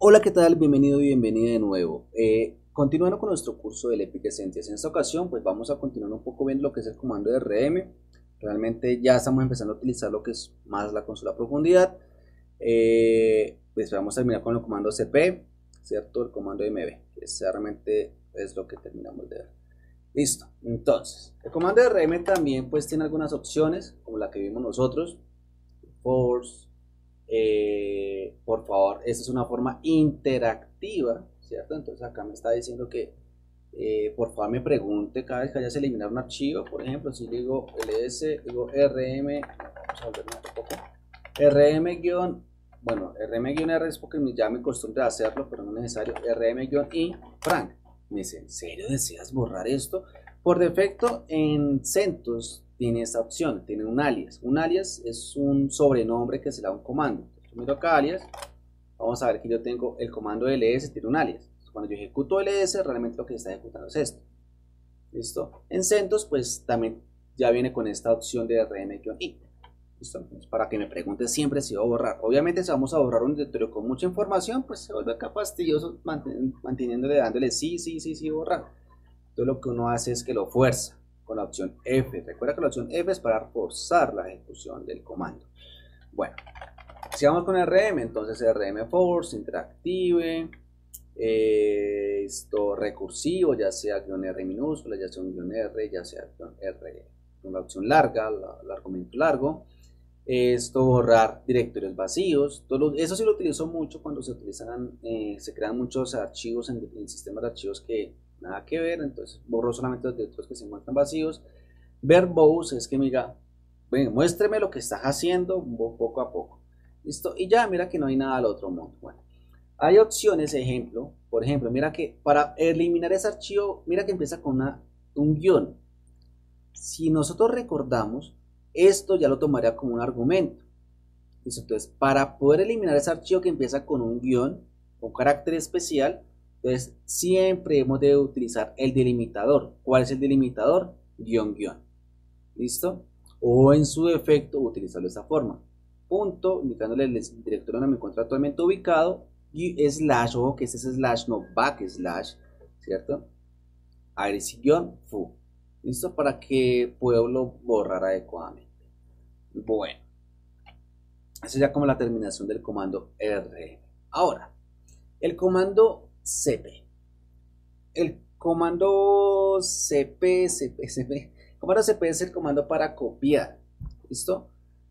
Hola, ¿qué tal? Bienvenido y bienvenida de nuevo. Continuando con nuestro curso del ETC Essentials. En esta ocasión pues vamos a continuar un poco viendo lo que es el comando de RM. Realmente ya estamos empezando a utilizar lo que es más la consola a profundidad. Pues vamos a terminar con el comando CP, ¿cierto? El comando MB, que realmente es lo que terminamos de ver. Listo, entonces el comando de RM también pues tiene algunas opciones, como la que vimos nosotros, force, por favor. Esta es una forma interactiva, ¿cierto? Entonces acá me está diciendo que por favor me pregunte cada vez que vayas a eliminar un archivo. Por ejemplo, si digo ls, digo rm, vamos a volvernos un poco, rm-r es porque ya me costumbre de hacerlo, pero no es necesario, rm-i, Frank. Me dice, ¿en serio deseas borrar esto? Por defecto en CentOS tiene esta opción, tiene un alias. Un alias es un sobrenombre que se le da a un comando. Entonces, miro acá alias, vamos a ver que yo tengo el comando ls, tiene un alias. Entonces, cuando yo ejecuto ls, realmente lo que se está ejecutando es esto. ¿Listo? En CentOS, pues también ya viene con esta opción de rm-i. ¿Listo? Entonces, para que me pregunte siempre si voy a borrar. Obviamente, si vamos a borrar un directorio con mucha información, pues se vuelve acá fastidioso manteniéndole, dándole sí, borrar. Entonces, lo que uno hace es que lo fuerza con la opción F. Recuerda que la opción F es para forzar la ejecución del comando. Bueno, sigamos con RM. Entonces RM force, interactive, esto recursivo, ya sea guión R minúscula, ya sea un guión R, ya sea guión R con la opción larga, el argumento largo. Esto borrar directorios vacíos. Todo eso sí lo utilizo mucho cuando se utilizan, se crean muchos archivos en sistemas de archivos que nada que ver, entonces borro solamente los directos que se encuentran vacíos. Verbose es que me diga, bueno, muéstreme lo que estás haciendo poco a poco. Listo, y ya mira que no hay nada al otro mundo. Bueno, hay opciones, ejemplo, por ejemplo, mira que para eliminar ese archivo, mira que empieza con un guión. Si nosotros recordamos, esto ya lo tomaría como un argumento. Listo, entonces para poder eliminar ese archivo que empieza con un guión, con carácter especial, entonces siempre hemos de utilizar el delimitador. ¿Cuál es el delimitador? Guión, guión. ¿Listo? O en su defecto utilizarlo de esta forma. Punto, indicándole el directorio donde me encuentro actualmente ubicado. Y slash, ojo que es ese slash, no backslash, ¿cierto? Iris guión, fu. ¿Listo? Para que puedo borrar adecuadamente. Bueno. Esa ya como la terminación del comando RM. Ahora, el comando CP. El comando CP es el comando para copiar. ¿Listo?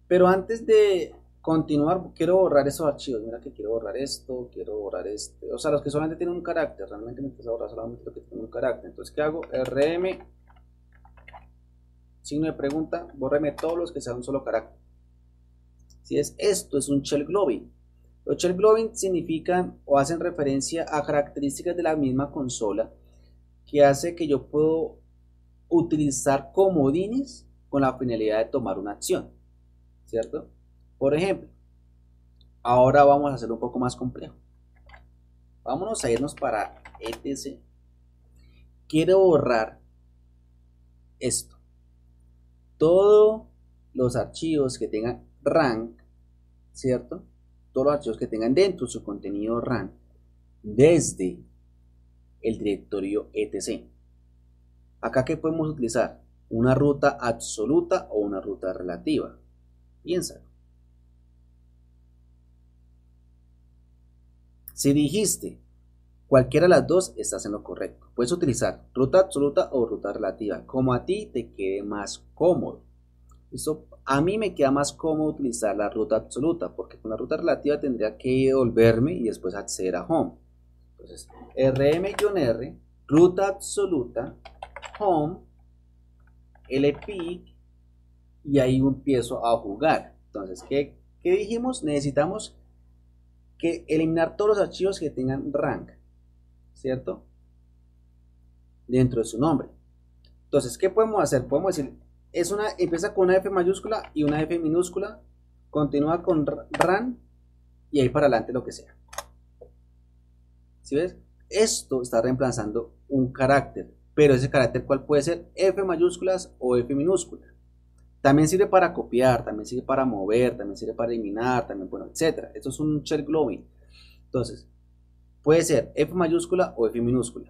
Pero antes de continuar, quiero borrar esos archivos. Mira que quiero borrar esto, quiero borrar este. O sea, los que solamente tienen un carácter. Realmente me empiezo a borrar solamente los que tienen un carácter. Entonces, ¿qué hago? RM, signo de pregunta, bórreme todos los que sean un solo carácter. Si es esto, es un shell globbing. Los shell globbing significan o hacen referencia a características de la misma consola que hace que yo puedo utilizar comodines con la finalidad de tomar una acción, ¿cierto? Por ejemplo, ahora vamos a hacerlo un poco más complejo. Vámonos a irnos para ETC. Quiero borrar esto. Todos los archivos que tengan rank, ¿cierto? Todos los archivos que tengan dentro su contenido RAM desde el directorio etc. Acá que podemos utilizar una ruta absoluta o una ruta relativa. Piénsalo. Si dijiste cualquiera de las dos, estás en lo correcto. Puedes utilizar ruta absoluta o ruta relativa, como a ti te quede más cómodo. Eso, a mí me queda más cómodo utilizar la ruta absoluta, porque con la ruta relativa tendría que devolverme y después acceder a Home. Entonces, rm-r, ruta absoluta, Home, lpic, y ahí empiezo a jugar. Entonces, ¿qué dijimos? Necesitamos que eliminar todos los archivos que tengan rank, ¿cierto? Dentro de su nombre. Entonces, ¿qué podemos hacer? Podemos decir, empieza con una F mayúscula y una F minúscula, continúa con RAN y ahí para adelante lo que sea. ¿Sí ves? Esto está reemplazando un carácter, pero ese carácter ¿cuál puede ser? F mayúsculas o F minúscula. También sirve para copiar, también sirve para mover, también sirve para eliminar, también, bueno, etc. Esto es un shell globbing. Entonces, puede ser F mayúscula o F minúscula,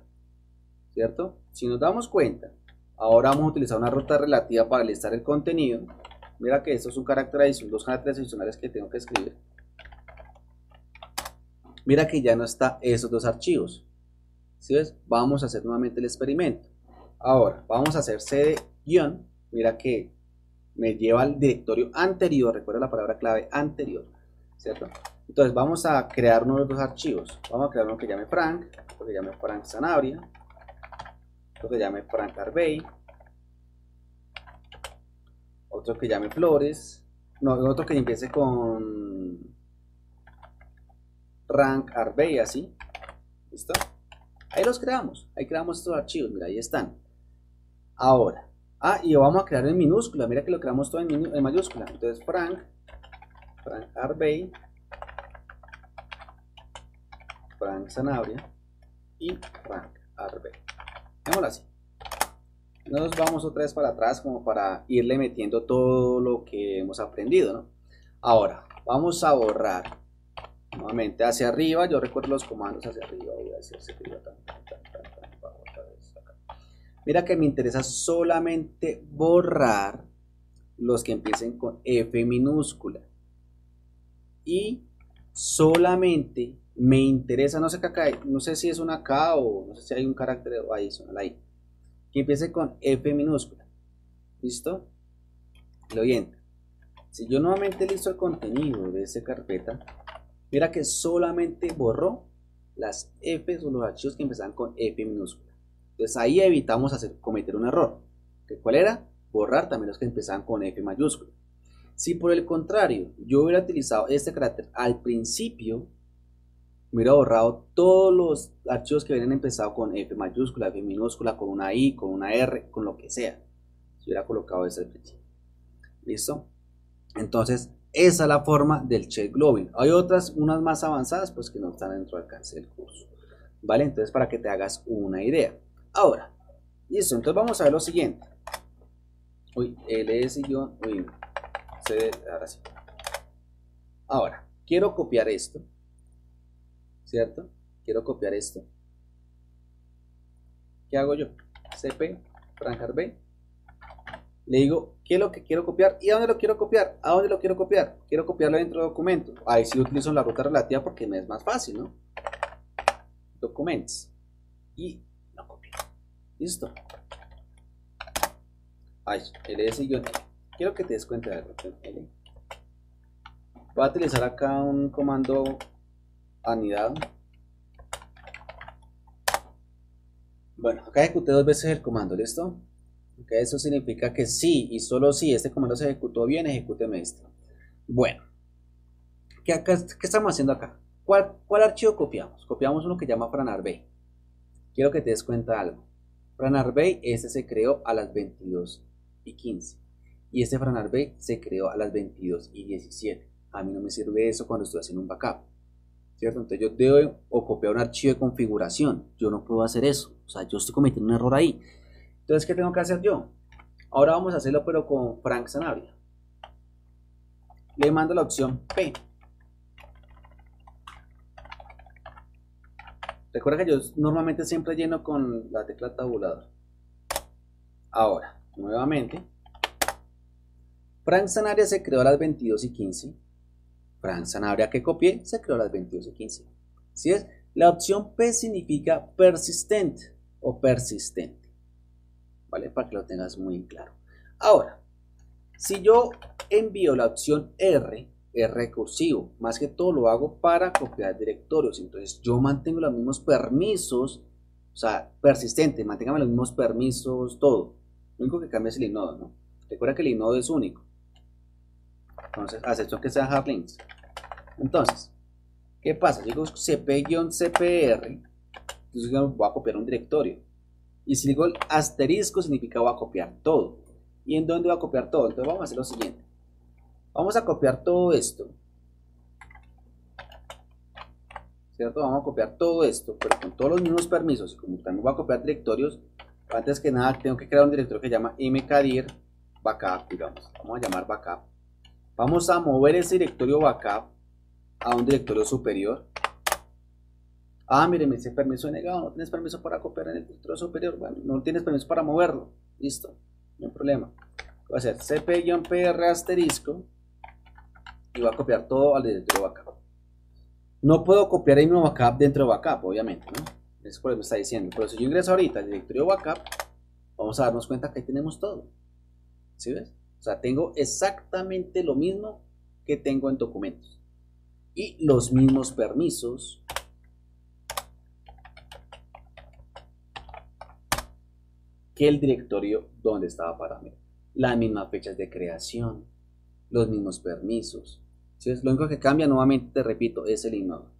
¿cierto? Si nos damos cuenta, ahora vamos a utilizar una ruta relativa para listar el contenido. Mira que esto es un carácter adicional, dos caracteres adicionales que tengo que escribir. Mira que ya no está esos dos archivos. ¿Sí ves? Vamos a hacer nuevamente el experimento. Ahora, vamos a hacer cd guión. Mira que me lleva al directorio anterior. Recuerda la palabra clave anterior, ¿cierto? Entonces vamos a crear uno de los dos archivos. Vamos a crear uno que llame Frank, otro que llame Frank Sanabria, otro que llame Frank Arbey, otro que llame Flores, no, otro que empiece con Rank Arbey, así. ¿Listo? Ahí los creamos, ahí creamos estos archivos, mira, ahí están. Ahora, y vamos a crear en minúscula, mira que lo creamos todo en mayúscula. Entonces Frank Arbey, Frank Sanabria y Frank Arbey. Démoslo así. Nos vamos otra vez para atrás como para irle metiendo todo lo que hemos aprendido, ¿no? Ahora, vamos a borrar nuevamente hacia arriba. Yo recuerdo los comandos hacia arriba. Voy a decir hacia arriba. Mira que me interesa solamente borrar los que empiecen con F minúscula. Y solamente me interesa, no sé, que acá hay, no sé si es una K o no sé si hay un carácter adicional ahí, que empiece con F minúscula. ¿Listo? Lo bien. Si yo nuevamente listo el contenido de esa carpeta, mira que solamente borró las F o los archivos que empezaban con F minúscula. Entonces ahí evitamos cometer un error. ¿Cuál era? Borrar también los que empezaban con F mayúscula. Si por el contrario yo hubiera utilizado este carácter al principio, me hubiera borrado todos los archivos que habían empezado con F mayúscula, F minúscula, con una I, con una R, con lo que sea. Si hubiera colocado ese al principio. ¿Listo? Entonces, esa es la forma del check globin. Hay otras, unas más avanzadas, pues que no están dentro del alcance del curso. ¿Vale? Entonces, para que te hagas una idea. Ahora, listo. Entonces, vamos a ver lo siguiente. Ahora sí. Ahora, quiero copiar esto. ¿Cierto? Quiero copiar esto. ¿Qué hago yo? CP, Frank Arbey. Le digo, ¿qué es lo que quiero copiar? ¿Y a dónde lo quiero copiar? ¿A dónde lo quiero copiar? Quiero copiarlo dentro de documento. Ahí sí utilizo la ruta relativa porque me es más fácil, ¿no? Documents. Y lo copio. Listo. Ahí, ls-l. Quiero que te des cuenta de algo. Voy a utilizar acá un comando anidado. Bueno, acá ejecuté dos veces el comando, ¿listo? Okay, eso significa que sí y solo si este comando se ejecutó bien, ejecúteme esto. Bueno, ¿qué estamos haciendo acá? ¿Cuál archivo copiamos? Copiamos uno que llama Frank Arbey. Quiero que te des cuenta de algo. Frank Arbey, este se creó a las 22:15 y este Frank Arbey se creó a las 22:17. A mí no me sirve eso cuando estoy haciendo un backup. ¿Cierto? Entonces yo debo o copiar un archivo de configuración. Yo no puedo hacer eso. O sea, yo estoy cometiendo un error ahí. Entonces, ¿qué tengo que hacer yo? Ahora vamos a hacerlo pero con Frank Sanabria. Le mando la opción P. Recuerda que yo normalmente siempre lleno con la tecla tabulador. Ahora, nuevamente. Frank Sanabria se creó a las 22:15. Frank Sanabria que copié se creó a las 22:15. ¿Sí es? La opción P significa persistente o persistente, ¿vale? Para que lo tengas muy claro. Ahora, si yo envío la opción R, es recursivo, más que todo lo hago para copiar directorios. Entonces yo mantengo los mismos permisos, o sea, persistente, manténgame los mismos permisos, todo. Lo único que cambia es el inodo, ¿no? Recuerda que el inodo es único. Entonces, a excepción que sean hard links. Entonces, ¿qué pasa? Digo cp-cpr, entonces voy a copiar un directorio. Y si digo el asterisco, significa voy a copiar todo. ¿Y en dónde voy a copiar todo? Entonces vamos a hacer lo siguiente. Vamos a copiar todo esto. ¿Cierto? Vamos a copiar todo esto, pero con todos los mismos permisos. Y como también voy a copiar directorios, antes que nada tengo que crear un directorio que se llama mkdir backup, digamos. Vamos a llamar backup. Vamos a mover ese directorio backup a un directorio superior. Ah, mire, me dice permiso negado, no tienes permiso para copiar en el filtro superior. Bueno, no tienes permiso para moverlo. Listo, no hay problema. Voy a hacer cp-pr asterisco y voy a copiar todo al directorio backup. No puedo copiar el mismo backup dentro de backup, obviamente, ¿no? Eso es lo que me está diciendo. Pero si yo ingreso ahorita al directorio backup, vamos a darnos cuenta que ahí tenemos todo. ¿Sí ves? O sea, tengo exactamente lo mismo que tengo en documentos. Y los mismos permisos. Que el directorio donde estaba parado. Las mismas fechas de creación, los mismos permisos. ¿Sí? Lo único que cambia, nuevamente te repito, es el inodoro.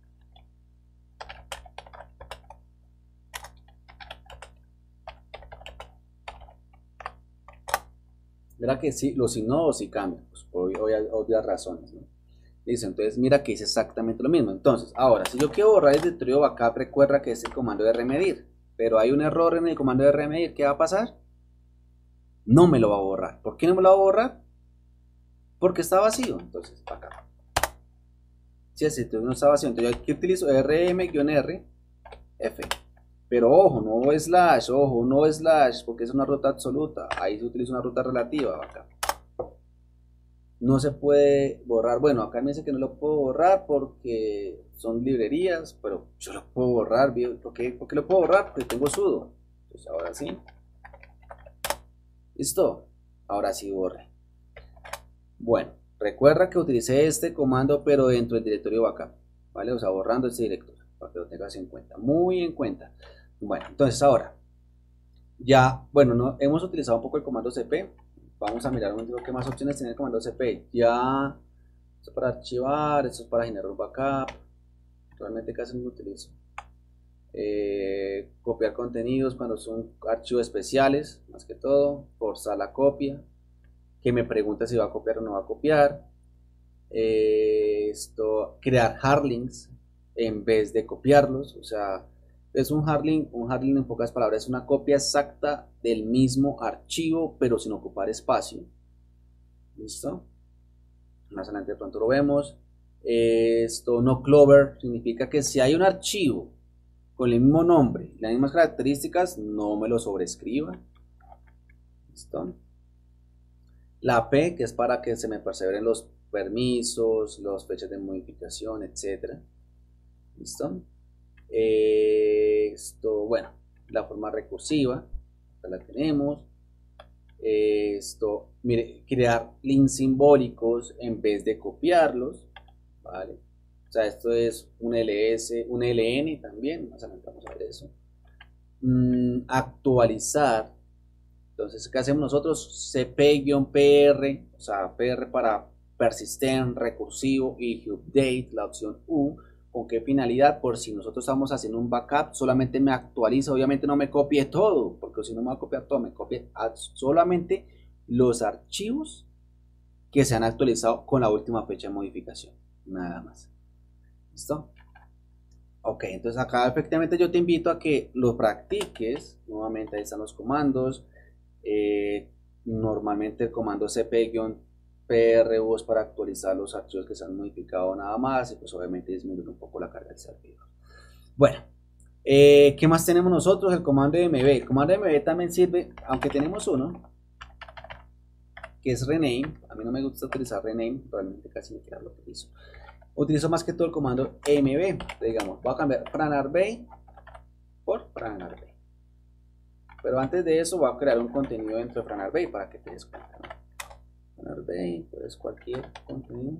Verá que sí, los inodos sí cambian, pues, por obvias razones, ¿no? Listo, entonces mira que es exactamente lo mismo. Entonces, ahora, si yo quiero borrar el directorio backup, recuerda que es el comando de remedir. Pero hay un error en el comando de remedir, ¿qué va a pasar? No me lo va a borrar. ¿Por qué no me lo va a borrar? Porque está vacío. Entonces, para acá. Si el sitio no está vacío, entonces yo aquí utilizo rm-rf. Pero ojo, no slash, ojo, no slash, porque es una ruta absoluta. Ahí se utiliza una ruta relativa. Acá. No se puede borrar. Bueno, acá me dice que no lo puedo borrar porque son librerías, pero yo lo puedo borrar. ¿Por qué lo puedo borrar? Porque tengo sudo. Entonces, ahora sí. Listo. Ahora sí borré. Bueno, recuerda que utilicé este comando, pero dentro del directorio backup, ¿vale? O sea, borrando este directorio, para que lo tengas en cuenta, muy en cuenta. Bueno, entonces ahora, ya, bueno, no, hemos utilizado un poco el comando cp, vamos a mirar un poco qué más opciones tiene el comando cp, ya, esto es para archivar, esto es para generar un backup, realmente casi no lo utilizo, copiar contenidos cuando son archivos especiales, más que todo, forzar la copia, que me pregunta si va a copiar o no va a copiar, crear hardlinks en vez de copiarlos, o sea, es un hardlink en pocas palabras, es una copia exacta del mismo archivo, pero sin ocupar espacio, ¿listo? Más adelante de pronto lo vemos, no clover, significa que si hay un archivo con el mismo nombre, las mismas características, no me lo sobrescriba, ¿listo? La P, que es para que se me perseveren los permisos, las fechas de modificación, etc. ¿Listo? Bueno, la forma recursiva, acá la tenemos. Mire, crear links simbólicos en vez de copiarlos, ¿vale? O sea, esto es un LS, un LN también, más adelante vamos a ver eso. Actualizar. Entonces, ¿qué hacemos nosotros? cp-pr, o sea, pr para persistent, recursivo y update, la opción U. ¿Con qué finalidad? Por si nosotros estamos haciendo un backup, solamente me actualiza, obviamente no me copie todo, porque si no me va a copiar todo, me copie solamente los archivos que se han actualizado con la última fecha de modificación, nada más. ¿Listo? Ok, entonces acá efectivamente yo te invito a que lo practiques, nuevamente ahí están los comandos. Normalmente el comando cp-pru es para actualizar los archivos que se han modificado nada más y pues obviamente disminuir un poco la carga del servidor. Bueno, ¿qué más tenemos nosotros? El comando mb. El comando mb también sirve, aunque tenemos uno que es rename. A mí no me gusta utilizar rename, realmente casi ni siquiera lo utilizo. Utilizo más que todo el comando mb. Digamos, voy a cambiar franarray por franarray. Pero antes de eso voy a crear un contenido dentro de franarray para que te des cuenta, ¿no? Franarray, pues cualquier contenido.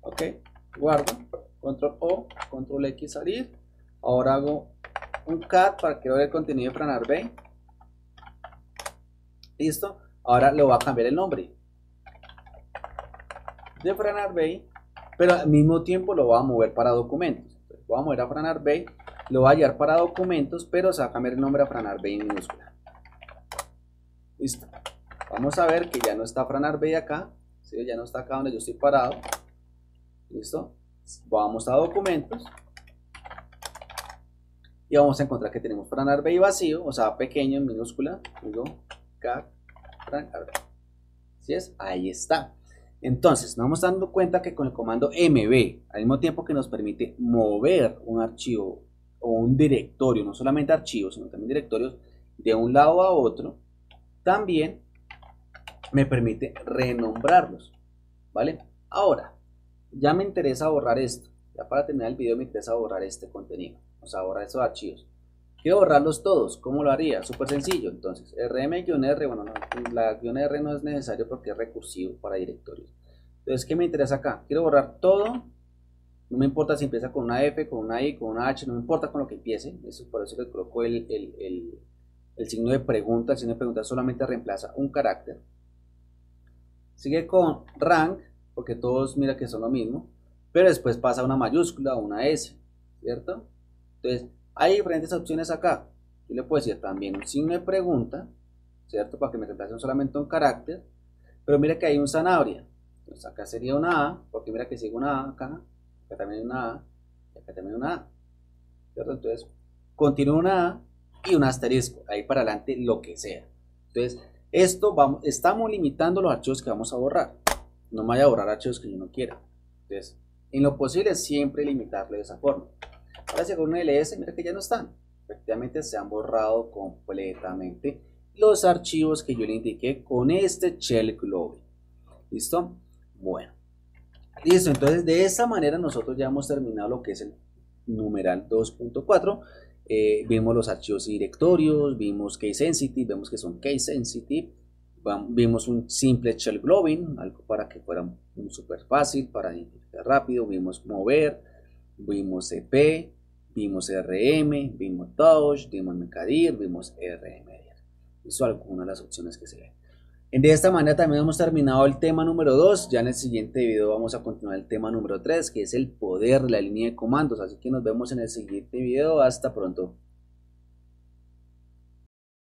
Ok, guardo, control O, control X, salir. Ahora hago un cat para crear el contenido de franarray. Listo, ahora le voy a cambiar el nombre de franarray, pero al mismo tiempo lo voy a mover para documentos. Entonces, voy a mover a franarray. Lo voy a hallar para documentos, pero se va a cambiar el nombre a franarray en minúscula. Listo. Vamos a ver que ya no está franarray acá. ¿Sí? Ya no está acá donde yo estoy parado. Listo. Vamos a documentos. Y vamos a encontrar que tenemos franarray vacío, o sea, pequeño en minúscula. Digo, cat franarray. Así es, ahí está. Entonces nos vamos dando cuenta que con el comando mv, al mismo tiempo que nos permite mover un archivo o un directorio, no solamente archivos sino también directorios, de un lado a otro, también me permite renombrarlos, ¿vale? Ahora, ya me interesa borrar esto, ya para terminar el video me interesa borrar este contenido, o sea, borrar estos archivos. Quiero borrarlos todos, ¿cómo lo haría? Súper sencillo, entonces, rm-r, bueno, no, la -r no es necesario porque es recursivo para directorios. Entonces, ¿qué me interesa acá? Quiero borrar todo, no me importa si empieza con una F, con una I, con una H, no me importa con lo que empiece, eso, por eso le coloco el signo de pregunta. El signo de pregunta solamente reemplaza un carácter. Sigue con rank, porque todos mira que son lo mismo, pero después pasa una mayúscula o una S, ¿cierto? Entonces, hay diferentes opciones acá. Yo le puedo decir también un signo de pregunta, ¿cierto? Para que me reemplacen solamente un carácter, pero mira que hay un zanahoria. Entonces, acá sería una A, porque mira que sigue una A acá, acá también hay una A, y acá también hay una A, ¿cierto? Entonces, continúa una A y un asterisco, ahí para adelante lo que sea. Entonces, esto vamos, estamos limitando los archivos que vamos a borrar. No me vaya a borrar archivos que yo no quiera. Entonces, en lo posible siempre limitarlo de esa forma. Ahora si con un ls, mira que ya no están. Efectivamente se han borrado completamente los archivos que yo le indiqué con este shell globe. ¿Listo? Bueno. Listo, entonces de esta manera nosotros ya hemos terminado lo que es el numeral 2.4. Vimos los archivos y directorios, vimos case sensitive, vemos que son case sensitive, vimos un simple shell globing, algo para que fuera súper fácil, para identificar rápido, vimos mover, vimos ep, vimos rm, vimos touch, vimos mkdir, vimos rmdir. Eso es alguna de las opciones que se ven. De esta manera también hemos terminado el tema número 2, ya en el siguiente video vamos a continuar el tema número 3, que es el poder de la línea de comandos, así que nos vemos en el siguiente video, hasta pronto.